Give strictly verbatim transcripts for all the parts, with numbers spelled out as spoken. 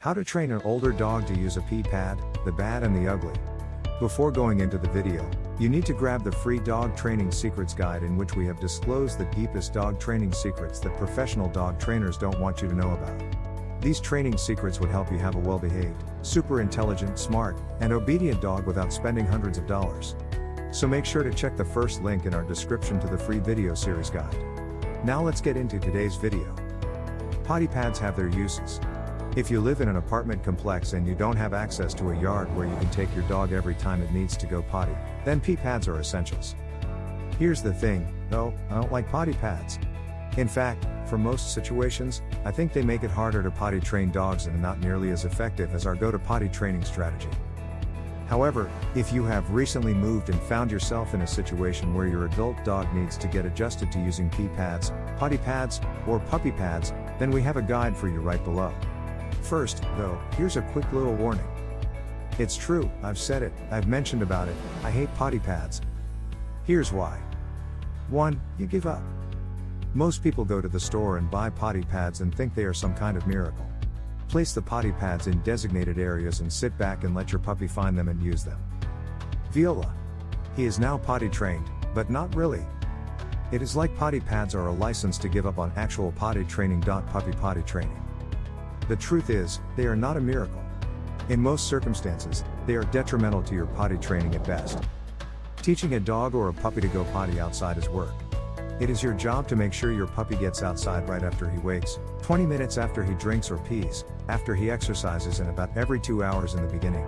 How to train an older dog to use a pee pad, the bad and the ugly. Before going into the video, you need to grab the free dog training secrets guide in which we have disclosed the deepest dog training secrets that professional dog trainers don't want you to know about. These training secrets would help you have a well-behaved, super intelligent, smart, and obedient dog without spending hundreds of dollars. So make sure to check the first link in our description to the free video series guide. Now let's get into today's video. Potty pads have their uses. If you live in an apartment complex and you don't have access to a yard where you can take your dog every time it needs to go potty, then pee pads are essentials. Here's the thing, though, I don't like potty pads. In fact, for most situations, I think they make it harder to potty train dogs and not nearly as effective as our go-to-potty training strategy. However, if you have recently moved and found yourself in a situation where your adult dog needs to get adjusted to using pee pads, potty pads, or puppy pads, then we have a guide for you right below. First, though, here's a quick little warning. It's true, I've said it, I've mentioned about it, I hate potty pads. Here's why. one You give up. Most people go to the store and buy potty pads and think they are some kind of miracle. Place the potty pads in designated areas and sit back and let your puppy find them and use them. Viola. He is now potty trained, but not really. It is like potty pads are a license to give up on actual potty training. Puppy potty training. The truth is, they are not a miracle. In most circumstances, they are detrimental to your potty training at best. Teaching a dog or a puppy to go potty outside is work. It is your job to make sure your puppy gets outside right after he wakes, twenty minutes after he drinks or pees, after he exercises, and about every two hours in the beginning.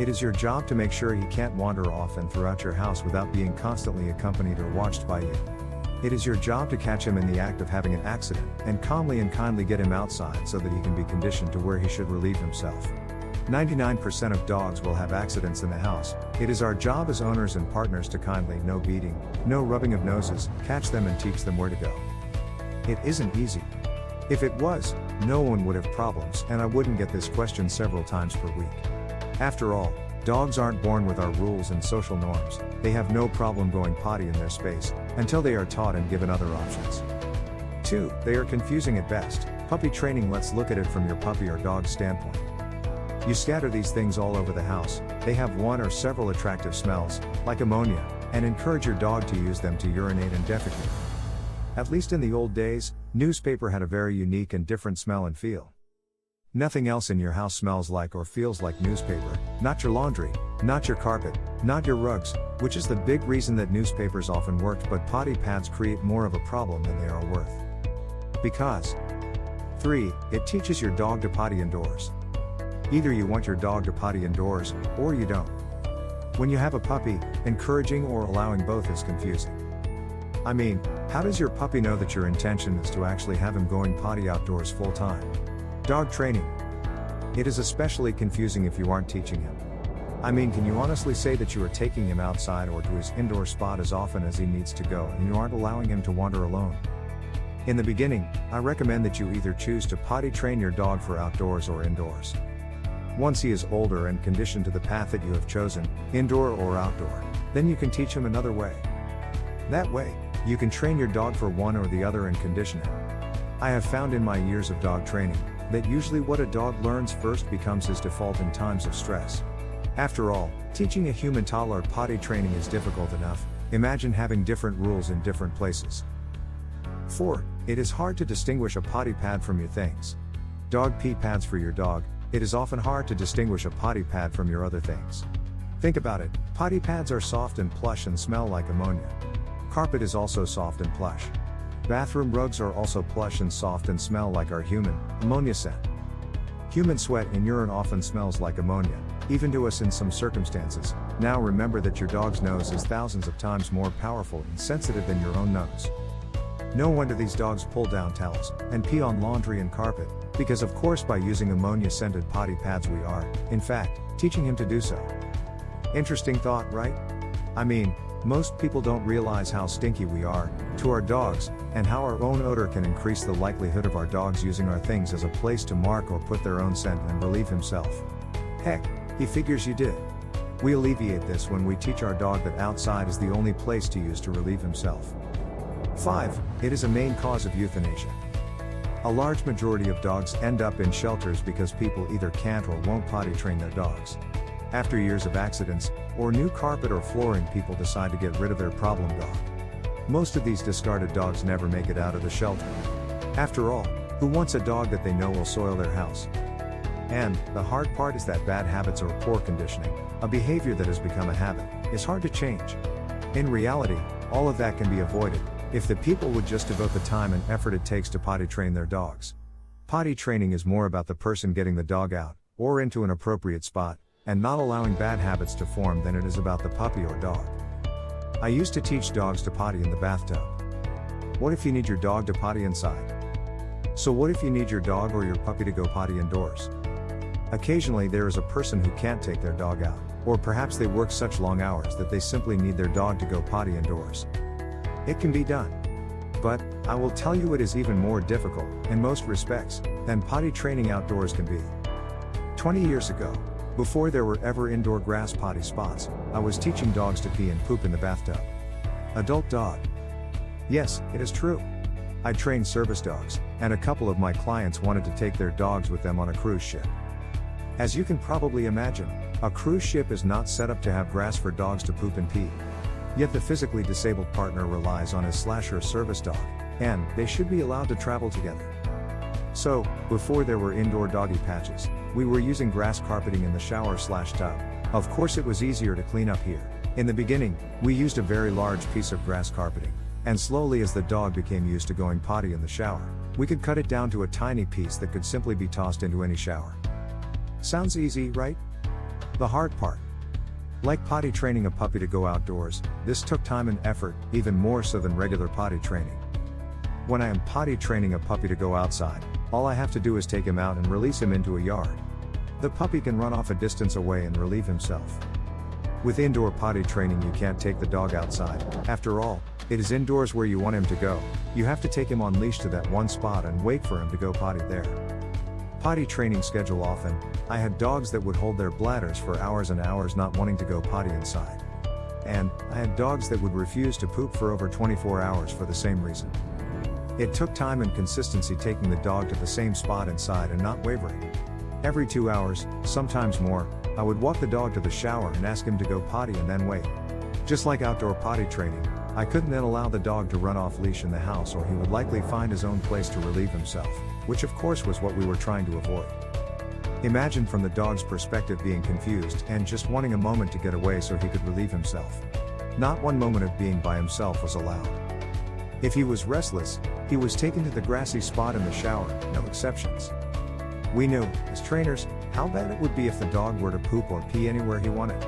It is your job to make sure he can't wander off and throughout your house without being constantly accompanied or watched by you. It is your job to catch him in the act of having an accident, and calmly and kindly get him outside so that he can be conditioned to where he should relieve himself. ninety-nine percent of dogs will have accidents in the house. It is our job as owners and partners to kindly, no beating, no rubbing of noses, catch them and teach them where to go. It isn't easy. If it was, no one would have problems and I wouldn't get this question several times per week. After all, dogs aren't born with our rules and social norms. They have no problem going potty in their space, until they are taught and given other options. two They are confusing at best. Puppy training. Let's look at it from your puppy or dog's standpoint. You scatter these things all over the house. They have one or several attractive smells, like ammonia, and encourage your dog to use them to urinate and defecate. At least in the old days, newspaper had a very unique and different smell and feel. Nothing else in your house smells like or feels like newspaper, not your laundry, not your carpet, not your rugs, which is the big reason that newspapers often worked, but potty pads create more of a problem than they are worth. Because three It teaches your dog to potty indoors. Either you want your dog to potty indoors, or you don't. When you have a puppy, encouraging or allowing both is confusing. I mean, how does your puppy know that your intention is to actually have him going potty outdoors full time? Dog training. It is especially confusing if you aren't teaching him. I mean, can you honestly say that you are taking him outside or to his indoor spot as often as he needs to go and you aren't allowing him to wander alone? In the beginning, I recommend that you either choose to potty train your dog for outdoors or indoors. Once he is older and conditioned to the path that you have chosen, indoor or outdoor, then you can teach him another way. That way, you can train your dog for one or the other and condition him. I have found in my years of dog training, that usually what a dog learns first becomes his default in times of stress. After all, teaching a human toddler potty training is difficult enough, imagine having different rules in different places. four It is hard to distinguish a potty pad from your things. Dog pee pads. For your dog, it is often hard to distinguish a potty pad from your other things. Think about it, potty pads are soft and plush and smell like ammonia. Carpet is also soft and plush. Bathroom rugs are also plush and soft and smell like our human, ammonia scent. Human sweat and urine often smells like ammonia, even to us in some circumstances. Now remember that your dog's nose is thousands of times more powerful and sensitive than your own nose. No wonder these dogs pull down towels and pee on laundry and carpet, because of course by using ammonia-scented potty pads we are, in fact, teaching him to do so. Interesting thought, right? I mean, most people don't realize how stinky we are to our dogs, and how our own odor can increase the likelihood of our dogs using our things as a place to mark or put their own scent and relieve himself. Heck, he figures you did. We alleviate this when we teach our dog that outside is the only place to use to relieve himself. five It is a main cause of euthanasia. A large majority of dogs end up in shelters because people either can't or won't potty train their dogs. After years of accidents, or new carpet or flooring, people decide to get rid of their problem dog. Most of these discarded dogs never make it out of the shelter. After all, who wants a dog that they know will soil their house? And the hard part is that bad habits or poor conditioning, a behavior that has become a habit, is hard to change. In reality, all of that can be avoided, if the people would just devote the time and effort it takes to potty train their dogs. Potty training is more about the person getting the dog out, or into an appropriate spot, and not allowing bad habits to form than it is about the puppy or dog. I used to teach dogs to potty in the bathtub. What if you need your dog to potty inside? So what if you need your dog or your puppy to go potty indoors? Occasionally there is a person who can't take their dog out, or perhaps they work such long hours that they simply need their dog to go potty indoors. It can be done. But I will tell you, it is even more difficult, in most respects, than potty training outdoors can be. twenty years ago, before there were ever indoor grass potty spots, I was teaching dogs to pee and poop in the bathtub. Adult dog. Yes, it is true. I trained service dogs, and a couple of my clients wanted to take their dogs with them on a cruise ship. As you can probably imagine, a cruise ship is not set up to have grass for dogs to poop and pee. Yet the physically disabled partner relies on his slash her service dog, and they should be allowed to travel together. So, before there were indoor doggy patches, we were using grass carpeting in the shower slash tub. Of course it was easier to clean up here. In the beginning, we used a very large piece of grass carpeting, and slowly as the dog became used to going potty in the shower, we could cut it down to a tiny piece that could simply be tossed into any shower. Sounds easy, right? The hard part. Like potty training a puppy to go outdoors, this took time and effort, even more so than regular potty training. When I am potty training a puppy to go outside, all I have to do is take him out and release him into a yard. The puppy can run off a distance away and relieve himself. With indoor potty training, you can't take the dog outside. After all, it is indoors where you want him to go. You have to take him on leash to that one spot and wait for him to go potty there. Potty training schedule often, I had dogs that would hold their bladders for hours and hours not wanting to go potty inside. And I had dogs that would refuse to poop for over twenty-four hours for the same reason. It took time and consistency, taking the dog to the same spot inside and not wavering. Every two hours, sometimes more, I would walk the dog to the shower and ask him to go potty and then wait. Just like outdoor potty training, I couldn't then allow the dog to run off leash in the house, or he would likely find his own place to relieve himself, which of course was what we were trying to avoid. Imagine from the dog's perspective being confused and just wanting a moment to get away so he could relieve himself. Not one moment of being by himself was allowed. If he was restless, he was taken to the grassy spot in the shower, no exceptions. We knew, as trainers, how bad it would be if the dog were to poop or pee anywhere he wanted.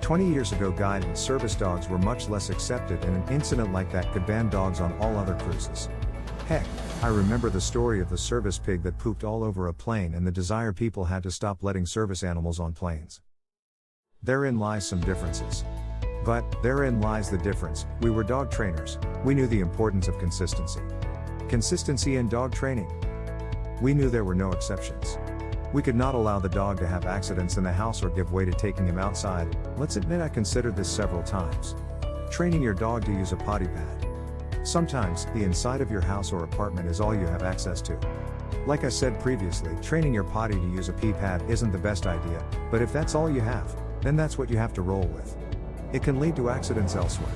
twenty years ago, guide and service dogs were much less accepted, and an incident like that could ban dogs on all other cruises. Heck, I remember the story of the service pig that pooped all over a plane, and the desire people had to stop letting service animals on planes. Therein lies some differences. But therein lies the difference. We were dog trainers. We knew the importance of consistency. Consistency in dog training. We knew there were no exceptions. We could not allow the dog to have accidents in the house or give way to taking him outside. Let's admit, I considered this several times. Training your dog to use a potty pad. Sometimes, the inside of your house or apartment is all you have access to. Like I said previously, training your potty to use a pee pad isn't the best idea, but if that's all you have, then that's what you have to roll with. It can lead to accidents elsewhere.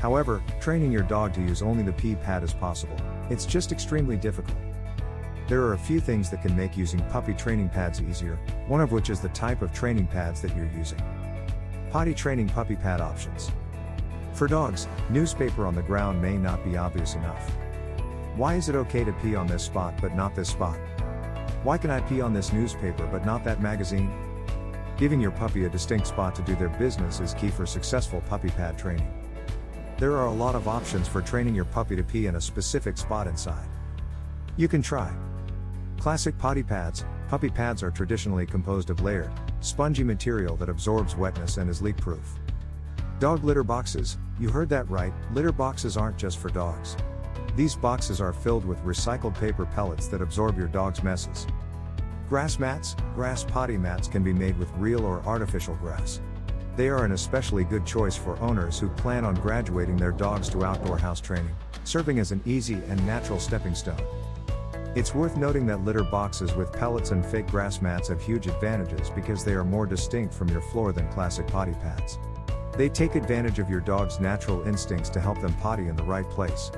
However, training your dog to use only the pee pad is possible. It's just extremely difficult. There are a few things that can make using puppy training pads easier, one of which is the type of training pads that you're using. Potty training puppy pad options. For dogs, newspaper on the ground may not be obvious enough. Why is it okay to pee on this spot but not this spot? Why can I pee on this newspaper but not that magazine? Giving your puppy a distinct spot to do their business is key for successful puppy pad training. There are a lot of options for training your puppy to pee in a specific spot inside. You can try classic potty pads. Puppy pads are traditionally composed of layered, spongy material that absorbs wetness and is leak-proof. Dog litter boxes. You heard that right, litter boxes aren't just for dogs. These boxes are filled with recycled paper pellets that absorb your dog's messes. Grass mats. Grass potty mats can be made with real or artificial grass. They are an especially good choice for owners who plan on graduating their dogs to outdoor house training, serving as an easy and natural stepping stone. It's worth noting that litter boxes with pellets and fake grass mats have huge advantages because they are more distinct from your floor than classic potty pads. They take advantage of your dog's natural instincts to help them potty in the right place.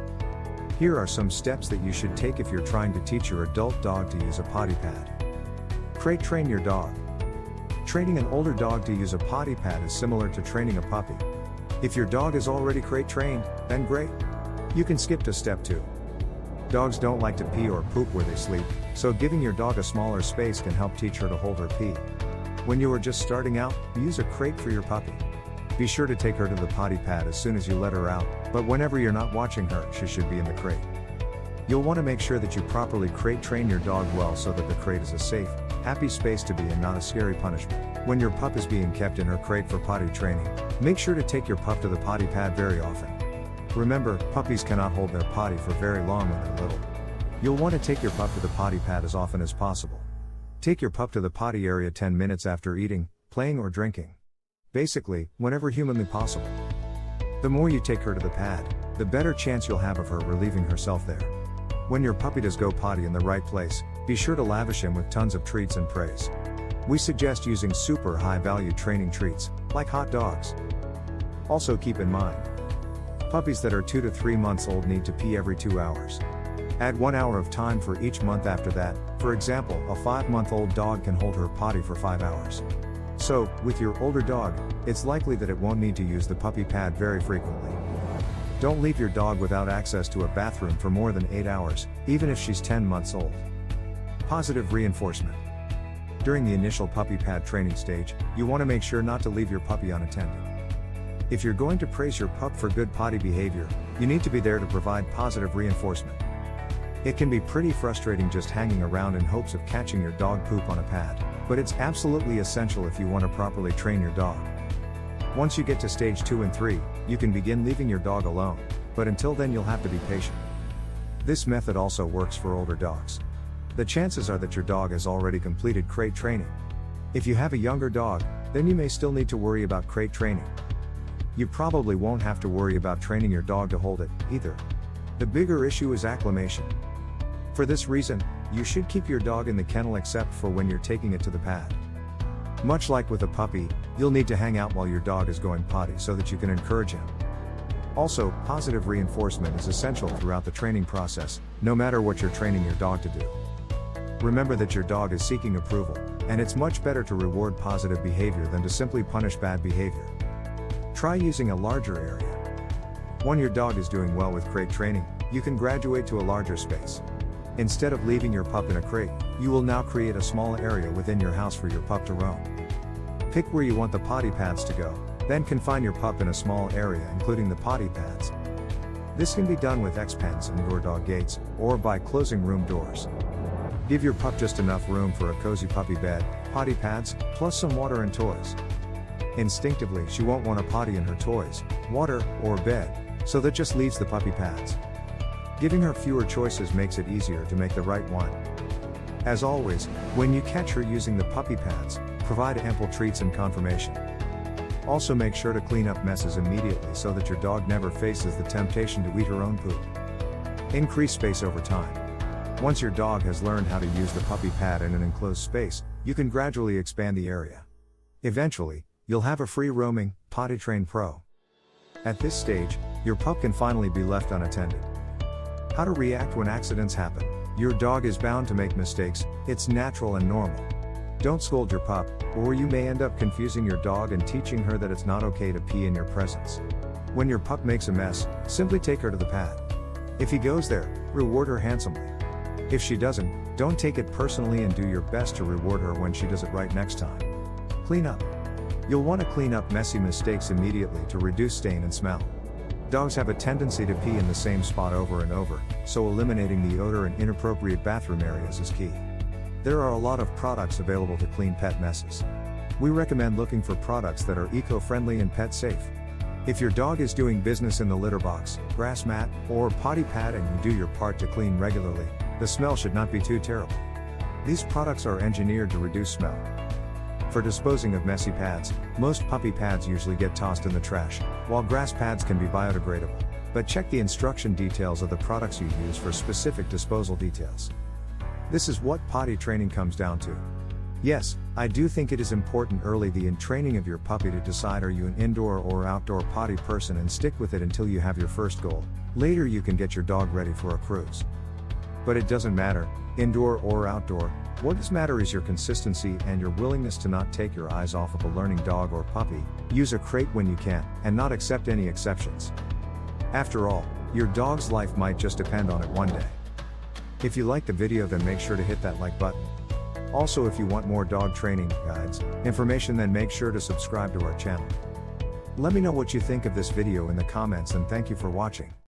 Here are some steps that you should take if you're trying to teach your adult dog to use a potty pad. Crate train your dog. Training an older dog to use a potty pad is similar to training a puppy. If your dog is already crate trained, then great. You can skip to step two. Dogs don't like to pee or poop where they sleep, so giving your dog a smaller space can help teach her to hold her pee. When you are just starting out, use a crate for your puppy. Be sure to take her to the potty pad as soon as you let her out, but whenever you're not watching her, she should be in the crate. You'll want to make sure that you properly crate train your dog well so that the crate is a safe, happy space to be in, not a scary punishment. When your pup is being kept in her crate for potty training, make sure to take your pup to the potty pad very often. Remember, puppies cannot hold their potty for very long when they're little. You'll want to take your pup to the potty pad as often as possible. Take your pup to the potty area ten minutes after eating, playing or drinking. Basically, whenever humanly possible. The more you take her to the pad, the better chance you'll have of her relieving herself there. When your puppy does go potty in the right place, be sure to lavish him with tons of treats and praise. We suggest using super high-value training treats, like hot dogs. Also keep in mind, puppies that are two to three months old need to pee every two hours. Add one hour of time for each month after that. For example, a five-month-old dog can hold her potty for five hours. So, with your older dog, it's likely that it won't need to use the puppy pad very frequently. Don't leave your dog without access to a bathroom for more than eight hours, even if she's ten months old. Positive reinforcement. During the initial puppy pad training stage, you want to make sure not to leave your puppy unattended. If you're going to praise your pup for good potty behavior, you need to be there to provide positive reinforcement. It can be pretty frustrating just hanging around in hopes of catching your dog poop on a pad, but it's absolutely essential if you want to properly train your dog. Once you get to stage two and three, you can begin leaving your dog alone, but until then you'll have to be patient. This method also works for older dogs. The chances are that your dog has already completed crate training. If you have a younger dog, then you may still need to worry about crate training. You probably won't have to worry about training your dog to hold it, either. The bigger issue is acclimation. For this reason, you should keep your dog in the kennel except for when you're taking it to the pad. Much like with a puppy, you'll need to hang out while your dog is going potty so that you can encourage him. Also, positive reinforcement is essential throughout the training process, no matter what you're training your dog to do. Remember that your dog is seeking approval, and it's much better to reward positive behavior than to simply punish bad behavior. Try using a larger area. When your dog is doing well with crate training, you can graduate to a larger space. Instead of leaving your pup in a crate, you will now create a small area within your house for your pup to roam. Pick where you want the potty pads to go, then confine your pup in a small area including the potty pads. This can be done with X-pens and door dog gates, or by closing room doors. Give your pup just enough room for a cozy puppy bed, potty pads, plus some water and toys. Instinctively, she won't want to potty in her toys, water, or bed, so that just leaves the puppy pads. Giving her fewer choices makes it easier to make the right one. As always, when you catch her using the puppy pads, provide ample treats and confirmation. Also make sure to clean up messes immediately so that your dog never faces the temptation to eat her own poop. Increase space over time. Once your dog has learned how to use the puppy pad in an enclosed space, you can gradually expand the area. Eventually, you'll have a free-roaming, potty-trained pro. At this stage, your pup can finally be left unattended. How to react when accidents happen. Your dog is bound to make mistakes, it's natural and normal. Don't scold your pup, or you may end up confusing your dog and teaching her that it's not okay to pee in your presence. When your pup makes a mess, simply take her to the pad. If he goes there, reward her handsomely. If she doesn't, don't take it personally and do your best to reward her when she does it right next time. Clean up. You'll want to clean up messy mistakes immediately to reduce stain and smell. Dogs have a tendency to pee in the same spot over and over, so eliminating the odor in inappropriate bathroom areas is key. There are a lot of products available to clean pet messes. We recommend looking for products that are eco-friendly and pet-safe. If your dog is doing business in the litter box, grass mat, or potty pad and you do your part to clean regularly, the smell should not be too terrible. These products are engineered to reduce smell. For disposing of messy pads, most puppy pads usually get tossed in the trash, while grass pads can be biodegradable, but check the instruction details of the products you use for specific disposal details. This is what potty training comes down to. Yes, I do think it is important early the in training of your puppy to decide are you an indoor or outdoor potty person and stick with it until you have your first goal. Later you can get your dog ready for a cruise. But it doesn't matter, indoor or outdoor, what does matter is your consistency and your willingness to not take your eyes off of a learning dog or puppy, use a crate when you can, and not accept any exceptions. After all, your dog's life might just depend on it one day. If you like the video, then make sure to hit that like button. Also, if you want more dog training, guides, information, then make sure to subscribe to our channel. Let me know what you think of this video in the comments and thank you for watching.